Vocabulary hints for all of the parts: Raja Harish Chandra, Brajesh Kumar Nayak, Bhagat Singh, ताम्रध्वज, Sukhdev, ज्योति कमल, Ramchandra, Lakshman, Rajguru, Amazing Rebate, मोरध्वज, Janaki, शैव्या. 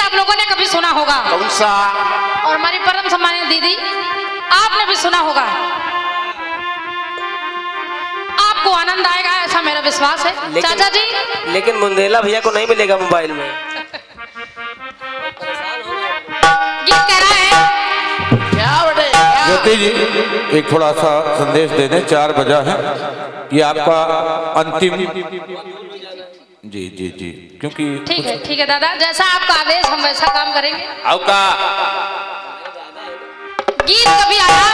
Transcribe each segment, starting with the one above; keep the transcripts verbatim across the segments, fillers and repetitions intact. गीत आप लोगों ने कभी सुना होगा, कौन सा? और हमारी परम सम्मानित दीदी आपने भी सुना होगा, आपको आनंद आएगा ऐसा मेरा विश्वास है। चाचा जी लेकिन मुंडेला भैया को नहीं मिलेगा मोबाइल में। गीत कह रहा है क्या बेटे? ज्योति जी एक थोड़ा सा संदेश दे दें, चार बजा है ये आपका अंतिम। जी जी जी क्योंकि ठीक है ठीक है दादा, जैसा आपका आदेश हम वैसा काम करेंगे। आपका गीत कभी आया?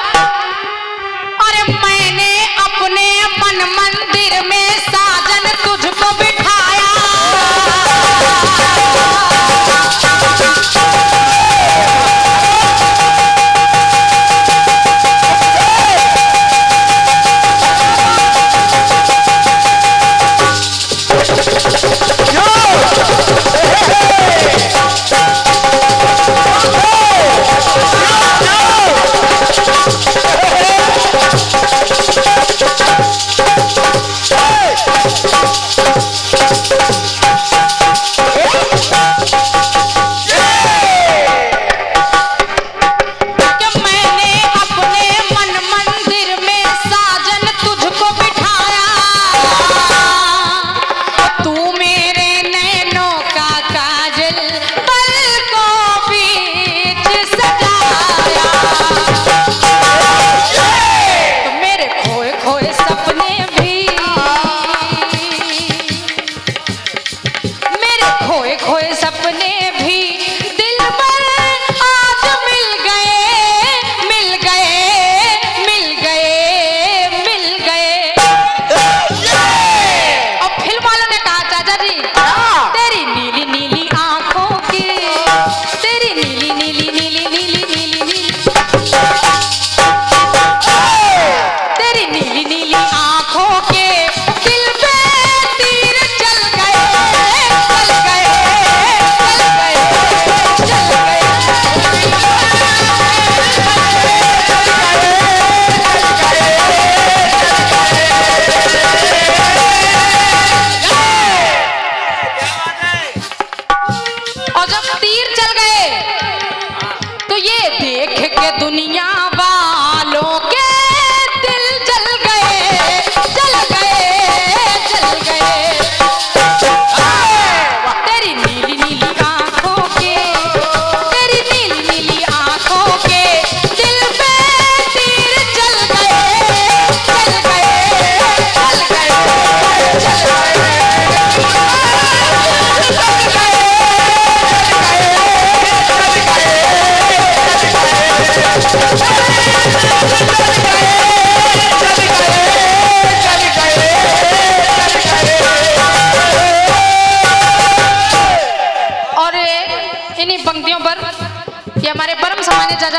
अरे मैंने अपने मन मंदिर में साजन तुझको बिठाया,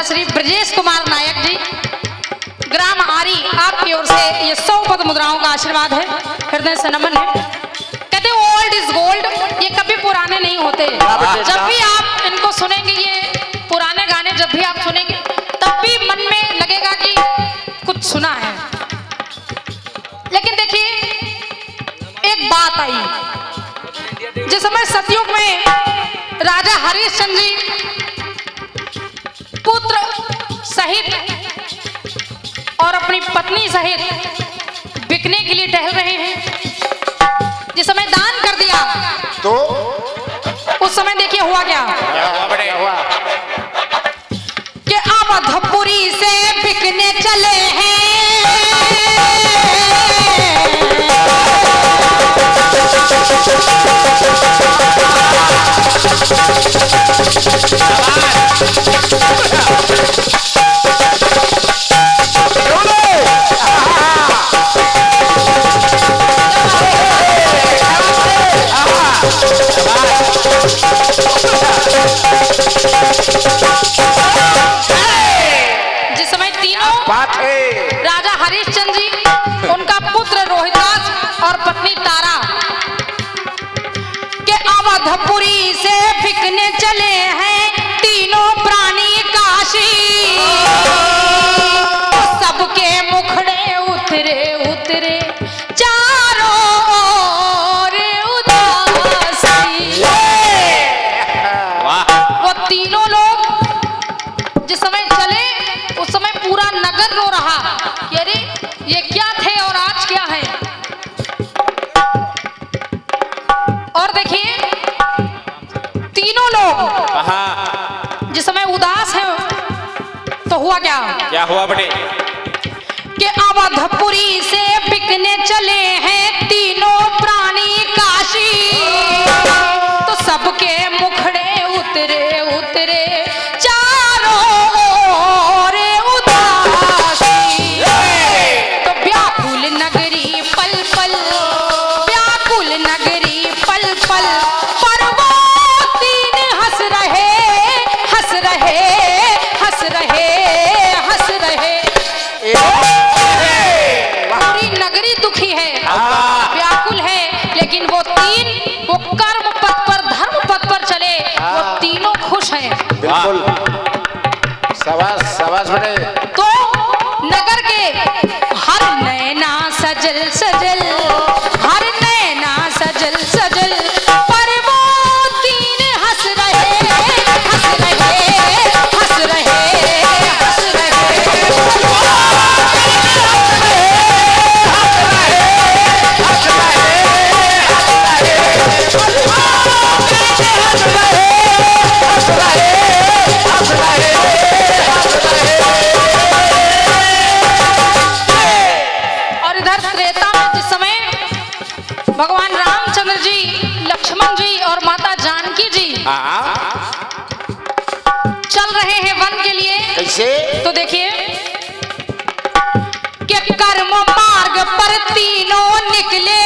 श्री ब्रजेश कुमार नायक जी ग्राम आरी, आपकी ओर से ये सौ पद मुद्राओं का आशीर्वाद है, हृदय से नमन है। कहते ओल्ड इज गोल्ड, ये कभी पुराने नहीं होते। जब भी आप इनको सुनेंगे, ये पुराने गाने जब भी आप सुनेंगे तब भी मन में लगेगा कि कुछ सुना है। लेकिन देखिए एक बात आई, जिस समय सतयुग में राजा हरीश चंद्र जी पुत्र सहित और अपनी पत्नी सहित बिकने के लिए टहल रहे हैं, जिस समय दान कर दिया तो उस समय देखिए हुआ क्या, कि आप अधपुरी से बिकने चले हैं। Hello! क्या है। और देखिए तीनों लोग जिस समय उदास है तो हुआ क्या क्या हुआ बेटे कि अवधपुरी से बिकने चले हैं तीनों प्राणी काशी, तो सबके मुखड़े उतरे उतरे सवास सवास बड़े। तो नगर के हर नैना सजल सजल हर नैना सजल सजल पर वो तीन हंस रहे हंस रहे हंस रहे हंस रहे हंस रहे हंस रहे। भगवान रामचंद्र जी, लक्ष्मण जी और माता जानकी जी चल रहे हैं वन के लिए। कैसे? तो देखिए कि कर्म मार्ग पर तीनों निकले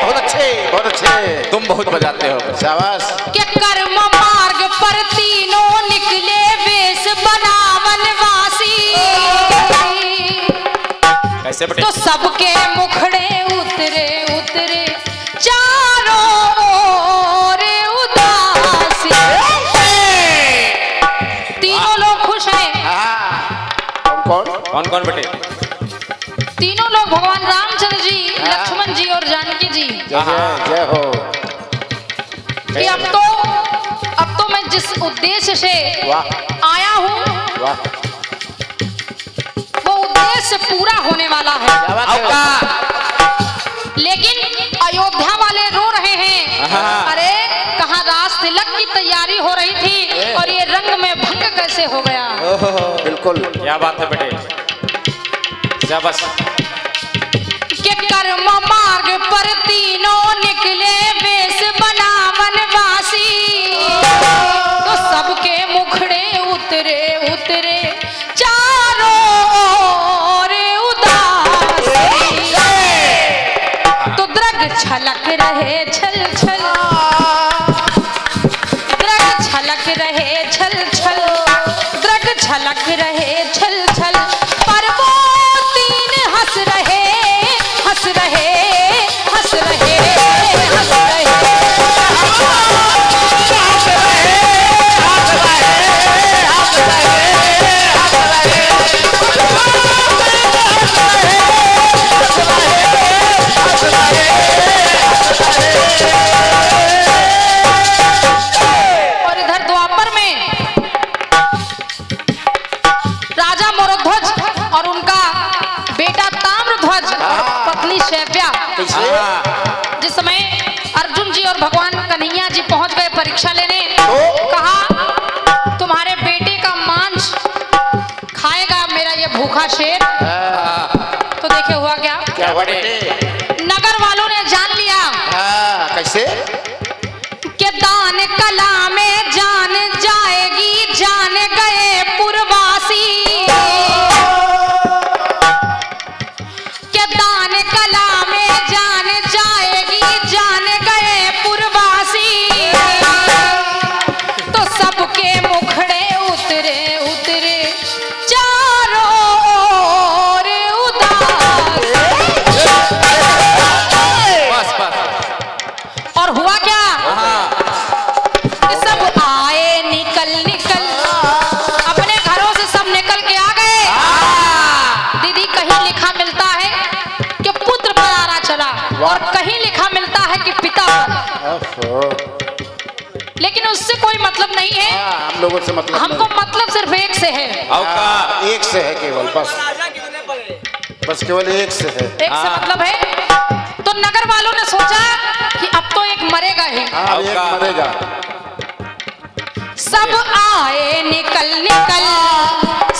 बहुत अच्छे बहुत अच्छे तुम बहुत बजाते हो शाबाश। कि कर्म मार्ग पर तीनों निकले वेश बना तो सबके मुखड़े उतरे उतरे चारों ओर उदासी। तीनों लोग खुश हैं। कौन कौन कौन बेटे? तीनों लोग भगवान रामचंद्र जी, लक्ष्मण जी और जानकी जी। जय हो। कि अब तो अब तो मैं जिस उद्देश्य से आया हूँ से पूरा होने वाला है, लेकिन अयोध्या वाले रो रहे हैं अरे कहाँ रास तिलक की तैयारी हो रही थी और ये रंग में भंग कैसे हो गया। बिल्कुल क्या बात है बेटे शाबाश। के कर्म मार्ग पर तीनों निकले वेश बना वनवासी, तो सबके मुखड़े उतरे उतरे छलक रहे छल छल द्रग छलक रहे छल छल द्रग छलक रहे छल छल पर वो तीन हंस रहे हंस रहे हंस रहे हंस रहे। और इधर द्वापर में राजा मोरध्वज और उनका बेटा ताम्रध्वज और पत्नी शैव्या, जिस समय अर्जुन जी और भगवान कन्हैया जी पहुंच गए परीक्षा लेने, कहा तुम्हारे बेटे का मांस खाएगा मेरा ये भूखा शेर। तो देखे हुआ क्या क्या नगर वालों ने जान लिया। कैसे? के दान कला में जान जाएगी जान गए पुरवासी, के दान कला में जान जाएगी जान गए पुरवासी, तो सबके मुखड़े उतरे उतरे कोई मतलब नहीं है। आ, हम लोगों से मतलब हमको मतलब सिर्फ एक से है। आ, एक से है केवल, बस बस केवल एक से है। एक से मतलब है। तो नगर वालों ने सोचा कि अब तो एक मरेगा ही। आ, एक मरेगा। सब आए निकल निकल,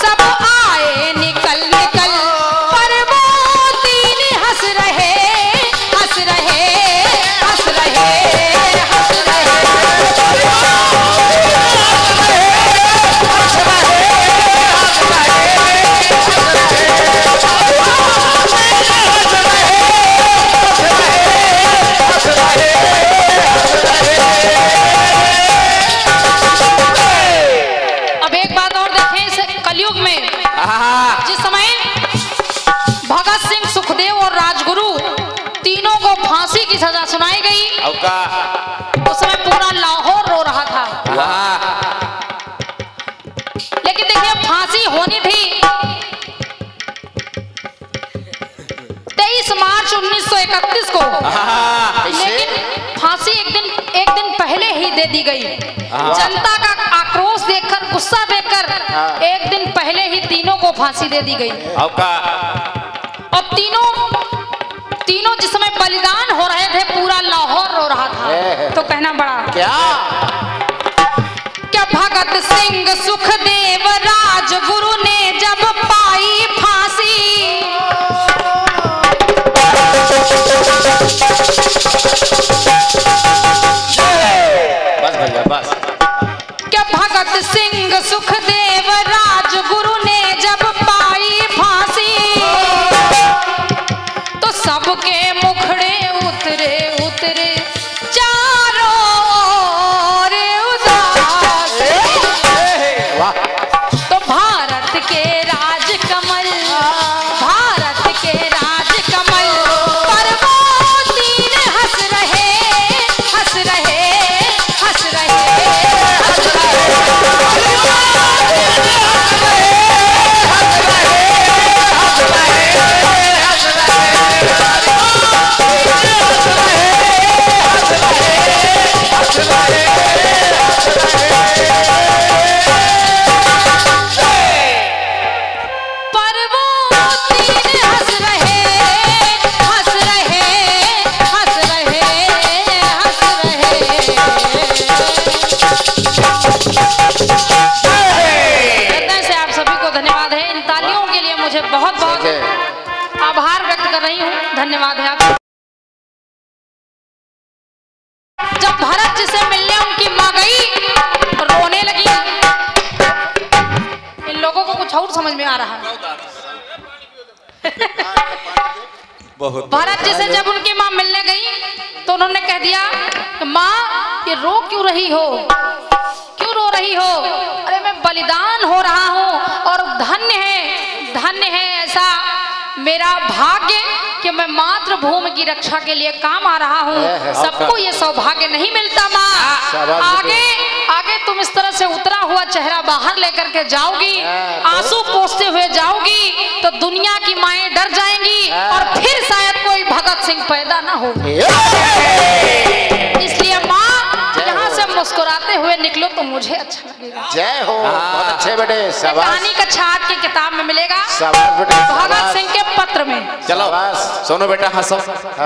सब आए निकल निकल, पर वो तीन हंस रहे हंस रहे हंस रहे हंस रहे हंस रहे। अब एक बात और देखें, इस कलयुग में जिस समय भगत सिंह, सुखदेव और राजगुरु तीनों को फांसी की सजा सुनाई गई, उस समय पूरा लाहौर रो रहा था। लेकिन देखिए फांसी होनी थी तेईस मार्च उन्नीस सौ इकतीस को, लेकिन फांसी एक दिन एक दिन पहले ही दे दी गई। जनता का आक्रोश देखकर, गुस्सा देखकर एक दिन पहले ही तीनों को फांसी दे दी गई। अब तीनों तीनों जिस समय बलिदान हो रहे थे, पूरा लाहौर रो रहा था। तो कहना बड़ा क्या क्या भगत सिंह, सुखदेव, राजगुरु ने जब पाई फांसी, बस भैया बस। क्या भगत सिंह, सुखदेव, राजगुरु ने जब पाई फांसी, तो सबके मुखड़े उतरे उतरे चारों ओर उदास। तो भारत के राजकमल, भारत के राजकमल, धन्यवाद है आप। जब भरत जी से मिलने उनकी मां गई, रोने लगी। इन लोगों को कुछ और समझ में आ रहा है। भरत जी से जब उनकी मां मिलने गई तो उन्होंने कह दिया कि मां ये रो क्यों रही हो, क्यों रो रही हो? अरे मैं बलिदान हो रहा हूं और धन्य है, धन्य है ऐसा मेरा भाग्य कि मैं मातृभूमि की रक्षा के लिए काम आ रहा हूँ। सबको ये सौभाग्य नहीं मिलता माँ। आगे आगे तुम इस तरह से उतरा हुआ चेहरा बाहर लेकर के जाओगी, आंसू पोंछते हुए जाओगी, तो दुनिया की माएँ डर जाएंगी और फिर शायद कोई भगत सिंह पैदा ना हो। इसलिए माँ यहाँ से मुस्कुराते हुए निकलो तो मुझे अच्छा लगेगा। जय हो, बहुत अच्छे बेटे। कहानी का छाप की किताब में मिलेगा, भगत सिंह के पत्र में। चलो सुनो बेटा, हंसो।